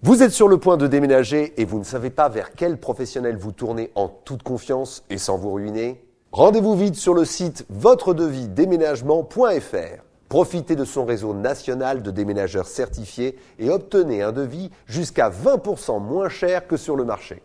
Vous êtes sur le point de déménager et vous ne savez pas vers quel professionnel vous tournez en toute confiance et sans vous ruiner? Rendez-vous vite sur le site votre-devis-déménagement.fr. Profitez de son réseau national de déménageurs certifiés et obtenez un devis jusqu'à 20% moins cher que sur le marché.